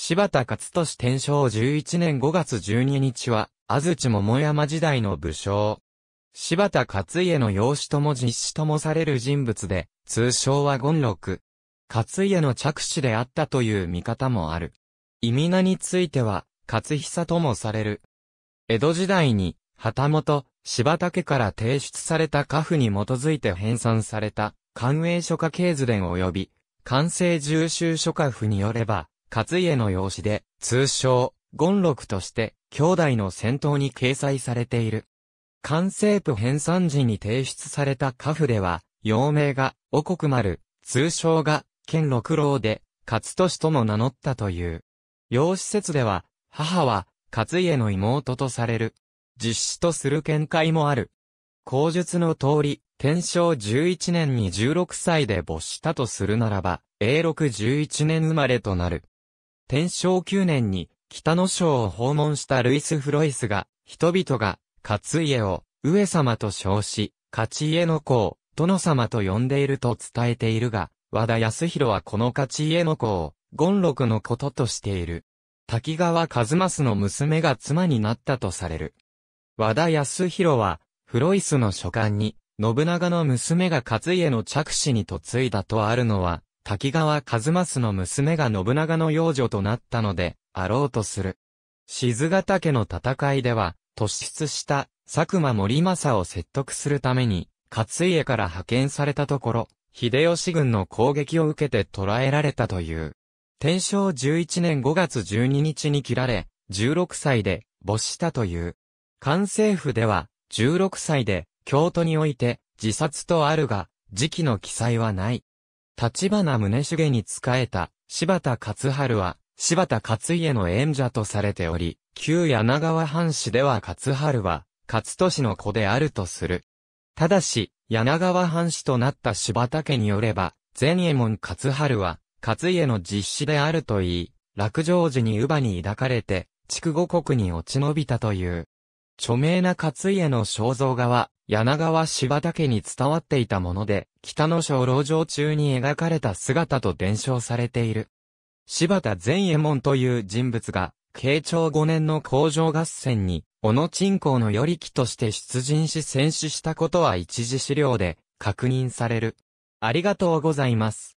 柴田勝利天正11年5月12日は、安土桃山時代の武将。柴田勝家の養子とも実子ともされる人物で、通称は権六。勝家の嫡子であったという見方もある。忌名については、勝久ともされる。江戸時代に、旗本、柴田家から提出された家譜に基づいて編纂された、寛永書家系図伝及び、寛政十州書家譜によれば、勝家の養子で、通称、権六として、兄弟の先頭に掲載されている。寛政譜編纂時に提出された家譜では、幼名が、御国丸、通称が、健六郎で、勝利とも名乗ったという。養子説では、母は、勝家の妹とされる。実子とする見解もある。口述の通り、天正11年に16歳で没したとするならば、永禄11年生まれとなる。天正9年に、北の省を訪問したルイス・フロイスが、人々が、勝家を、上様と称し、勝家の子を、殿様と呼んでいると伝えているが、和田康弘はこの勝家の子を、権六のこととしている。滝川一益の娘が妻になったとされる。和田康弘は、フロイスの書簡に、信長の娘が勝家の嫡子に嫁いだとあるのは、滝川一益の娘が信長の養女となったので、あろうとする。賤ヶ岳の戦いでは、突出した佐久間盛政を説得するために、勝家から派遣されたところ、秀吉軍の攻撃を受けて捕らえられたという。天正11年5月12日に切られ、16歳で没したという。寛政譜では、16歳で京都において自殺とあるが、時期の記載はない。橘宗茂に仕えた柴田勝春は、柴田勝家の縁者とされており、旧柳川藩士では勝春は、勝利の子であるとする。ただし、柳川藩士となった柴田家によれば、前右衛門勝春は、勝家の実子であると言い、落城時に乳母に抱かれて、筑後国に落ち延びたという。著名な勝家の肖像画は、柳川柴田家に伝わっていたもので、北の省籠城中に描かれた姿と伝承されている。柴田善右衛門という人物が、慶長5年の工場合戦に、小野鎮公の与力として出陣し戦死したことは一次資料で確認される。ありがとうございます。